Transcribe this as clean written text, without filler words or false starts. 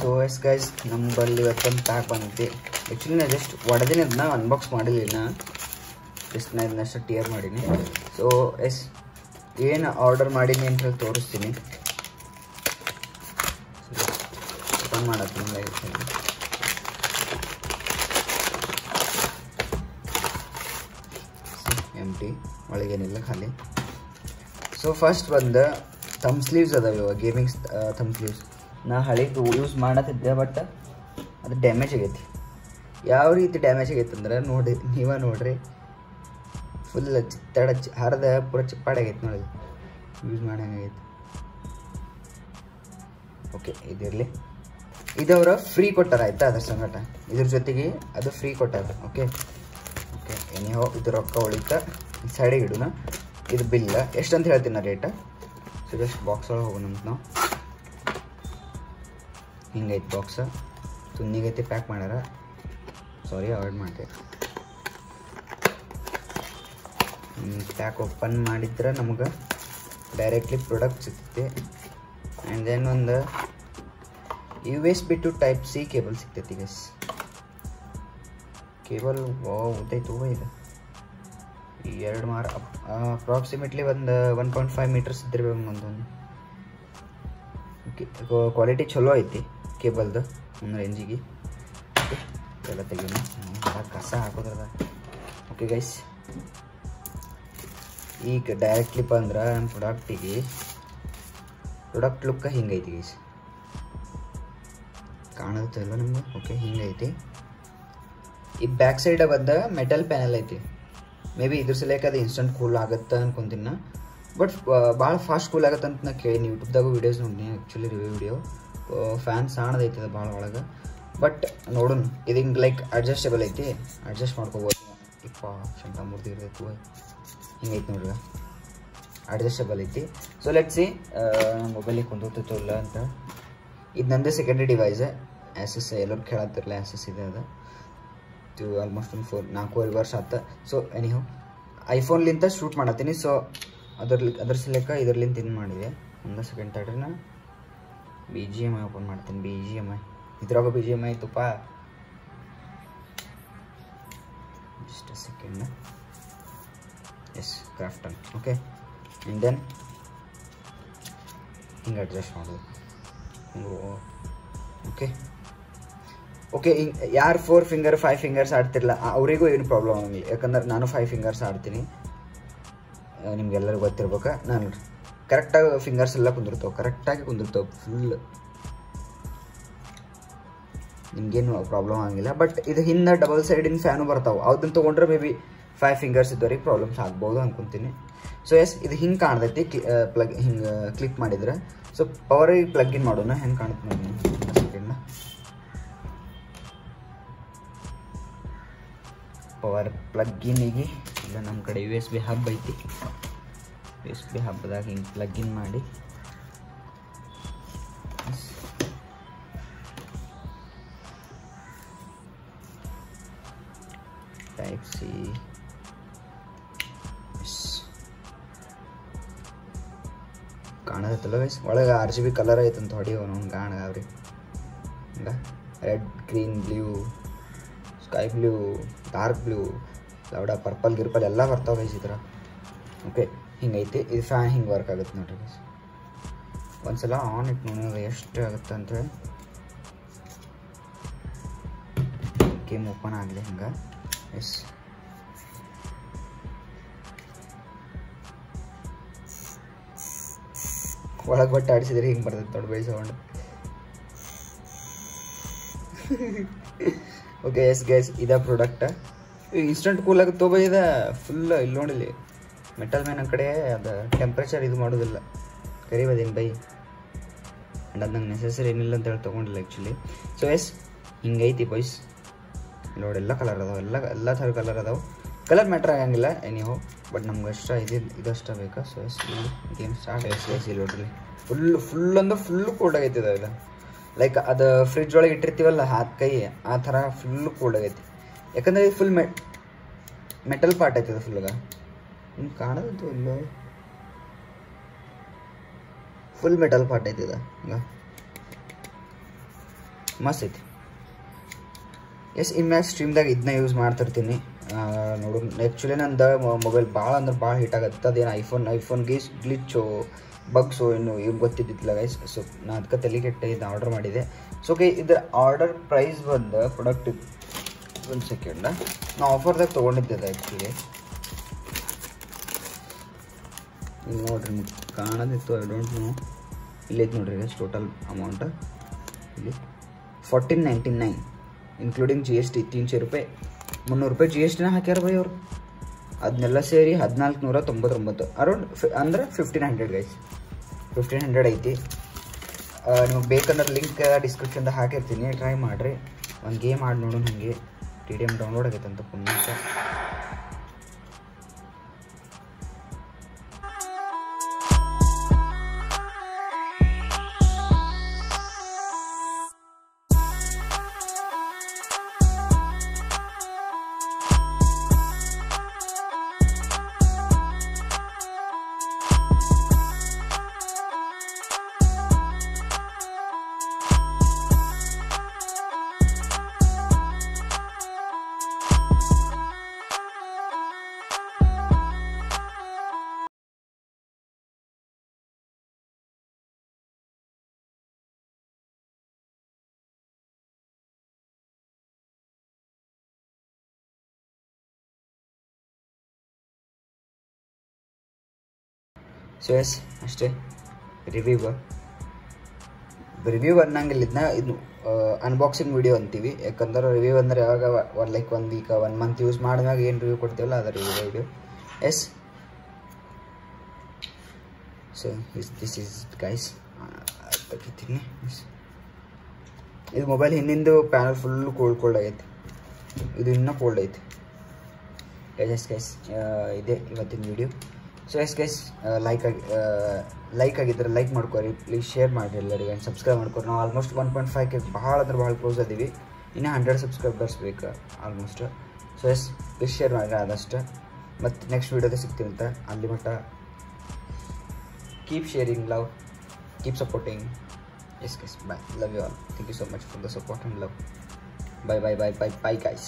सो yes guys नंबल welcome pack बंदिते actually ना जस्ट ಒಡೆದಿನ ಇದನ್ನ ಅನ್ಬಾಕ್ಸ್ ಮಾಡಿಲ್ಲ ಜಸ್ಟ್ ನಾನು ಇದನ್ನ ಅಷ್ಟೇ ಟೀರ್ ಮಾಡಿನಿ सो यस ಏನು ಆರ್ಡರ್ ಮಾಡಿನಿ ಅಂತ ಹೇಳಿ ತೋರಿಸ್ತೀನಿ ಓಪನ್ ಮಾಡ್ತೀನಿ गाइस ಎಂಪ್ಟಿ ಒಳಗೇನಿಲ್ಲ ಖಾಲಿ सो ಫಸ್ಟ್ ಬಂದ ಥಂಬ್ ಸ್ಲೀವ್ಸ್ ಅದಾವ ಗೇಮಿಂಗ್ ಥಂಬ್ ಸ್ಲೀವ್ಸ್ ना हल यूस बट अब डैमेज आगैति यहाँ रीति डैमेज आगैतंद्रे नोडि नीव नोड्रि फुल चित्तड हरद पूरा चिप्पाड आगैति नोडि यूस माडंगागैति ओके इदिरलि इदवर फ्री कोट्टार आयता अदर संगट इदर जोतेगे अदु फ्री कोट्टार ओके ओके एनिहो इदु रोक्क उळिता ई साइड इडोण इदु बिल एष्टु अंत हेळ्तीनि रेट सो जस्ट बॉक्स ओळगे होगोण अंत नावु हिंगे बॉक्स तुम्हें पैक सारी आर्डर पैक ओपन नमग directly product and then USB to Type C cable सिक्कते गाइस केबल एर मार अप्रॉक्सिमेटली 1.5 मीटर्स क्वालिटी चलो ऐति केबल रेंजी कस हाकोद्र ओके गाइस डायरेक्टली बंद्र नम प्रोडक्ट लुक हिंगे गाइस कानल नम्बर ओके हिंगे बैक साइड बंद मेटल पैनल ऐति मे बी इलाक इंस्टेंट कूल आगता अंदीन बट भाला फास्ट कूल आगत ना केळीनि यूट्यूबदागू वीडियोस नोडिनि एक्चुअली रिव्यू वीडियो फैन साणद ऐति अद भाला ಒಳಗೆ बट नोडोण इदु लाइक अडजस्टेबल ऐति अडजस्ट ಮಾಡ್ಕೊಬಹುದು इप्पा ಶಂತ ಮೂರ್ತಿ ಇರಬೇಕು ಹಿಂಗೇ ಐತಿ ನೋಡ್ರಿ ಅಡಜಸ್ಟೇಬಲ್ ಐತಿ सो लेट्स सी ಮೊಬೈಲ್ ಕೊಂಡೋಗ್ತತೋ ಇಲ್ಲ ಅಂತ ಇದು ನಂದೇ ಸೆಕೆಂಡರಿ ಡಿವೈಸ್ ಎಸ್ಎಸ್ ಎಲ್ಲರೂ ಕೇಳಾತಿರಲ್ಲ ಎಸ್ಎಸ್ ಇದೆ ಅದು ಇದು ಆಲ್ಮೋಸ್ಟ್ 4 ವರ್ಷ ಆಯ್ತು सो ಎನಿಹೌ ಐಫೋನ್ ಲಿಂತ ಶೂಟ್ ಮಾಡತೀನಿ सो अदर अदर सलेक इे हम सेकेंड तड्री ना BGMI ओपन माड्तीनि BGMI इद्राग BGMI तुप just second yes Krafton okay and then हिंग अडजस्ट ओके ओके यार 4 फिंगर 5 फिंगर्स आड्तिरल्ल अवरिगू एनु प्रॉब्लम आगल्ल याकंद्रे नानु 5 फिंगर्स आड्तीनि निम्गेल्लरिगू गोत्तिरबेकु नानु करेक्टागि फिंगर्स एल्ल कुंदिर्ताव करेक्टागि कुंदिर्ताव फुल निमगेनु प्रॉब्लम आगिल्ल बट इदु हिंदे डबल साइडिन फ्यानु बर्ताव अदन्न तगोंड्रे मे बी 5 फिंगर्स इद्दवरिगे प्रॉब्लम्स आगबहुदु अंद्कोंತೀನಿ सो यस इदु हिंग काणुत्ते प्लग हिंग क्लिक माडिद्रे सो पवर प्लग इन माडोण हेंग काणुत्ते नोडि पवर प्लग इन गे नम कड़े USB हब ऐति USB हब हिंग प्लग इन माडि टाइप सी काणुत्तल्ल गाइस ಒಳಗೆ RGB कलर ಐತೆ ಅಂತ ಹೊಡಿ ಅವನು ಗಾಣ ಗಾವ್ರಿ ಇಂದ red green blue sky blue dark blue लवड़ा पर्पल गिर्पल एल बर्ता गई ओके हिंगते फैन हिंग वर्क आगते नोड़ी वंदसल आन एस्टंत गेम ओपन आगे हिंग यस बट आड़ी हिंग बर्त नोड़ sound okay yes guys product instant cool आगो बे फुल इोली मेटल मेन कड़े अब टेंपरेचर इला करीबदीन बई अंड अद नेसेसरी ऐन तक एक्चुअली सो यस हिंगैति बॉयस नोड़े कलर अदाव थर कलर अदाव कलर मैटर आगंगिल्ल एनीहो बट नमगे इष्ट बे सो यस गेम स्टार्ट नोड़ी फुल फुल फुल कोल्ड आगैति लाइक अद फ्रिज ओळगे इट्टिर्तीवल्ल हाथ कई आ थर फुल कोल्ड आगैति याकंद्रे फुल मेटल पार्ट आयत फुल का फुल मेटल पार्ट आयत मस्त यस इमेज स्ट्रीमदाग इदन्न यूस माड्तिर्तीनि नोडु एक्चुअली नंद मोबाइल भाಳ हिट आगुत्ते अदेन iPhone ಗೆ ಗ್ಲಿಚ್ बग्स ಇನ್ನು ಏನು ಗೊತ್ತಿದ್ದಿಲ್ಲ ಗೈಸ್ सो ನಾನು ಅದಕ್ಕೆ ತಲೆ ಕೆಟ್ಟೆ ಇದು ಆರ್ಡರ್ ಮಾಡಿದೆ सो ಓಕೆ ಇದರ ಆರ್ಡರ್ ಪ್ರೈಸ್ ಬಂದು ಪ್ರಾಡಕ್ಟ್ 1 ಸೆಕೆಂಡ್ ನಾನು ಆಫರ್ ದಾಗ ತಗೊಂಡಿದ್ದೆ एक्चुअली ಇಲ್ಲಿ ನೋಡಿ ನಿಮಗೆ ಕಾಣದಿತ್ತು ಐ ಡೋಂಟ್ ನೋ ಇಲ್ಲಿ ನೋಡಿ ಗೈಸ್ ಟೋಟಲ್ ಅಮೌಂಟ್ ಇಲ್ಲಿ 1499 ಇನ್ಕ್ಲೂಡಿಂಗ್ GST 300 300 GST ಹಾಕ್ಯಾರ ಬೈ ಅವರು अदने सेरी 1499 अरउंड अंदर 1500 गई 1500 ऐति बेकंद्रे लिंक डिस्क्रिप्शन हाकिर्तीनि ट्राई माड्रि ओंदु गेम आडि नोडोण हमें TDM डाउनलोड आगैते अंत पुण्य सो यस अस्टे रिव्यू बरंगिल्ल इदु अनबॉक्सिंग वीडियो अंतीवि याकंद्रे रिव्यू अंद्रे यावाग लाइक 1 वीक 1 मंथ यूस माडिदाग एनु रिव्यू कोड्तीवल्ल अदर video yes so this is guys तकितिनि इदु मोबाइल हिंदिंदु पैनल फुल कोल्ड आगैति इदु इन्नु कोल्ड आयति गाइस गाइस इदे इवत्तिन video so yes guys like ಮಾಡ್ಕೊರಿ प्लीज शेयर ಮಾಡಿ ಎಲ್ಲರಿಗೂ and subscribe ಮಾಡ್ಕೊರಿ ನಾವು ಆಲ್ಮೋಸ್ಟ್ 1.5 ಕ್ಕೆ ಬಹಳ ಕ್ಲೋಸ್ ಆದಿವಿ ಇನ್ನ 100 ಸಬ್ಸ್ಕ್ರೈಬರ್ಸ್ ಬೇಕು almost so yes please share ಮಾಡಿ ಅದಷ್ಟೇ ಮತ್ತೆ ನೆಕ್ಸ್ಟ್ ವಿಡಿಯೋದಲ್ಲಿ ಸಿಗ್ತೀವಿ ಅಂತ ಅಲ್ಲಿ ಮಟ keep sharing love keep supporting yes guys bye love you all thank you so much for the support and love bye bye bye bye bye guys